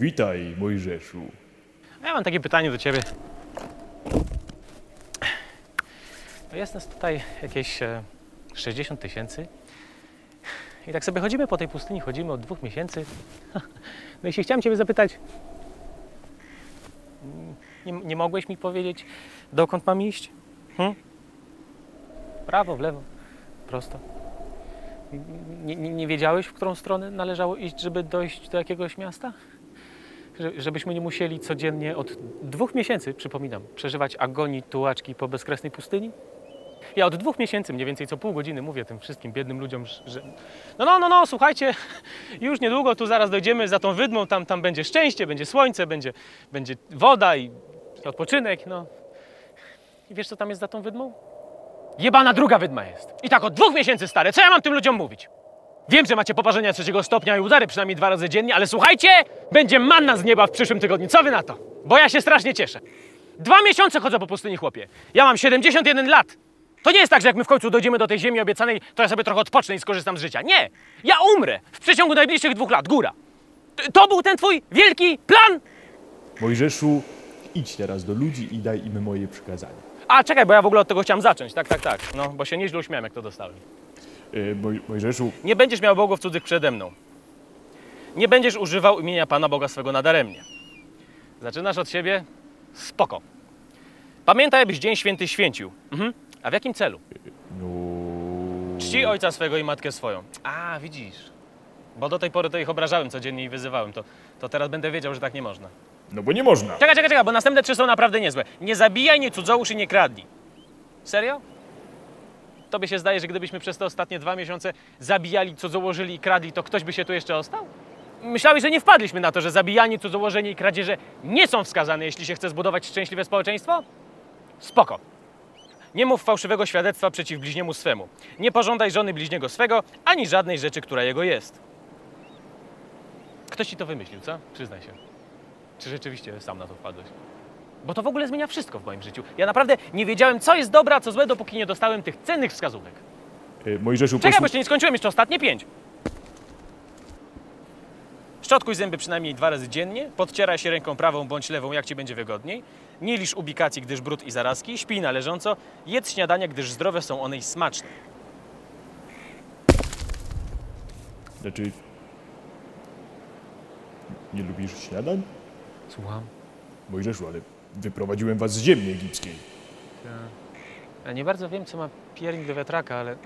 Witaj, Mojżeszu. Ja mam takie pytanie do ciebie. Jest nas tutaj jakieś 60 tysięcy. I tak sobie chodzimy po tej pustyni, chodzimy od 2 miesięcy. No i się chciałem ciebie zapytać, nie mogłeś mi powiedzieć, dokąd mam iść? W prawo, w lewo, prosto. Nie wiedziałeś, w którą stronę należało iść, żeby dojść do jakiegoś miasta? Żebyśmy nie musieli codziennie od 2 miesięcy, przypominam, przeżywać agonii tułaczki po bezkresnej pustyni? Ja od 2 miesięcy, mniej więcej co pół godziny, mówię tym wszystkim biednym ludziom, że no, słuchajcie, już niedługo, tu zaraz dojdziemy za tą wydmą, tam będzie szczęście, będzie słońce, będzie woda i odpoczynek, no. I wiesz, co tam jest za tą wydmą? Jebana druga wydma jest. I tak od 2 miesięcy, stary, co ja mam tym ludziom mówić? Wiem, że macie poparzenia 3. stopnia i udary przynajmniej 2 razy dziennie, ale słuchajcie, będzie manna z nieba w przyszłym tygodniu. Co wy na to? Bo ja się strasznie cieszę. 2 miesiące chodzę po pustyni, chłopie. Ja mam 71 lat. To nie jest tak, że jak my w końcu dojdziemy do tej ziemi obiecanej, to ja sobie trochę odpocznę i skorzystam z życia. Nie! Ja umrę w przeciągu najbliższych 2 lat. Góra. To był ten twój wielki plan? Mojżeszu, idź teraz do ludzi i daj im moje przykazania. A, czekaj, bo ja w ogóle od tego chciałem zacząć. Tak. No, bo się nieźle uśmiałem, jak to dostałem. Mojżeszu... Nie będziesz miał bogów cudzych przede mną. Nie będziesz używał imienia Pana Boga swego nadaremnie. Zaczynasz od siebie? Spoko. Pamiętaj, abyś dzień święty święcił. A w jakim celu? No... Czci ojca swego i matkę swoją. A, widzisz. Bo do tej pory to ich obrażałem codziennie i wyzywałem. To teraz będę wiedział, że tak nie można. No bo nie można. Czekaj, bo następne 3 są naprawdę niezłe. Nie zabijaj, nie cudzołóż i nie kradnij. Serio? Tobie się zdaje, że gdybyśmy przez te ostatnie 2 miesiące zabijali, cudzołożyli i kradli, to ktoś by się tu jeszcze ostał? Myślałeś, że nie wpadliśmy na to, że zabijanie, cudzołożenie i kradzieże nie są wskazane, jeśli się chce zbudować szczęśliwe społeczeństwo? Spoko. Nie mów fałszywego świadectwa przeciw bliźniemu swemu. Nie pożądaj żony bliźniego swego, ani żadnej rzeczy, która jego jest. Ktoś ci to wymyślił, co? Przyznaj się. Czy rzeczywiście sam na to wpadłeś? Bo to w ogóle zmienia wszystko w moim życiu. Ja naprawdę nie wiedziałem, co jest dobre, a co złe, dopóki nie dostałem tych cennych wskazówek. Mojżeszu, czekaj, bo jeszcze nie skończyłem, jeszcze ostatnie 5. Szczotkuj zęby przynajmniej 2 razy dziennie, podcieraj się ręką prawą bądź lewą, jak ci będzie wygodniej, nie licz ubikacji, gdyż brud i zarazki, śpij na leżąco, jedz śniadania, gdyż zdrowe są one i smaczne. Znaczy... nie lubisz śniadań? Słucham? Mojżeszu, ale... wyprowadziłem was z ziemi egipskiej. Ja nie bardzo wiem, co ma piernik do wiatraka, ale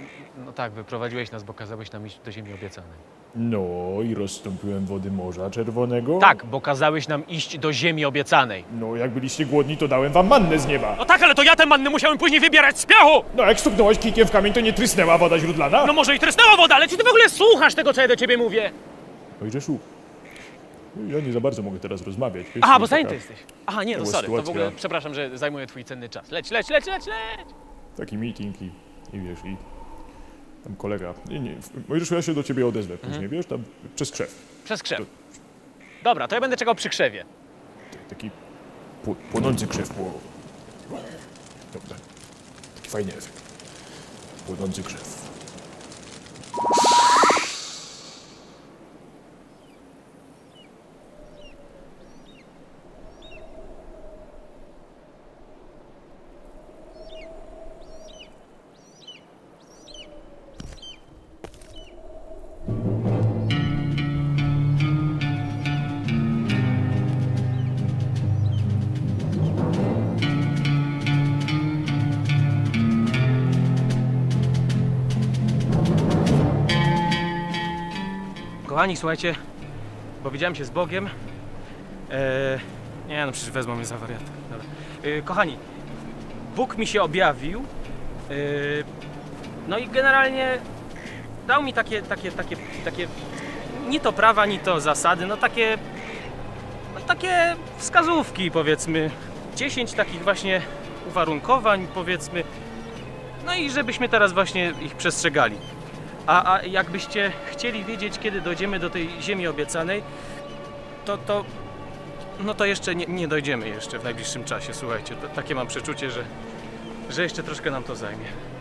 no tak, wyprowadziłeś nas, bo kazałeś nam iść do ziemi obiecanej. No i rozstąpiłem wody Morza Czerwonego. Tak, bo kazałeś nam iść do ziemi obiecanej. No, jak byliście głodni, to dałem wam mannę z nieba. No tak, ale to ja tę mannę musiałem później wybierać z piachu! No, jak stuknąłeś kijkiem w kamień, to nie trysnęła woda źródlana? No może i trysnęła woda, ale czy ty w ogóle słuchasz tego, co ja do ciebie mówię? Mojżeszu, ja nie za bardzo mogę teraz rozmawiać. Wiesz, aha, bo zajęty jesteś. Aha, nie, no sorry, sytuacja... to w ogóle przepraszam, że zajmuję twój cenny czas. Leć! Taki meeting i wiesz, i tam kolega. Nie, Mojżeszu, ja się do ciebie odezwę później, wiesz, tam przez krzew. Przez krzew. To... dobra, to ja będę czekał przy krzewie. Taki płonący krzew. Dobra. Taki fajny efekt. Płonący krzew. Kochani, słuchajcie, bo widziałem się z Bogiem. Nie, no przecież wezmą mnie za wariata. Dobra. Kochani, Bóg mi się objawił. No i generalnie dał mi takie ni to prawa, ni to zasady, no takie wskazówki, powiedzmy. 10 takich właśnie uwarunkowań, powiedzmy. No i żebyśmy teraz właśnie ich przestrzegali. A jakbyście chcieli wiedzieć, kiedy dojdziemy do tej ziemi obiecanej, to jeszcze nie dojdziemy jeszcze w najbliższym czasie, słuchajcie. Takie mam przeczucie, że jeszcze troszkę nam to zajmie.